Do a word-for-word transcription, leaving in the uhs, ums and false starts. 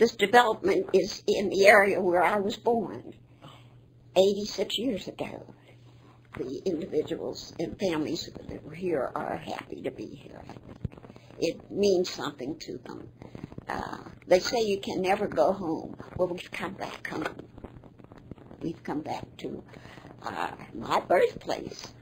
This development is in the area where I was born eighty-six years ago. The individuals and families that were here are happy to be here. It means something to them. Uh, they say you can never go home. Well, we've come back home. We've come back to uh, my birthplace.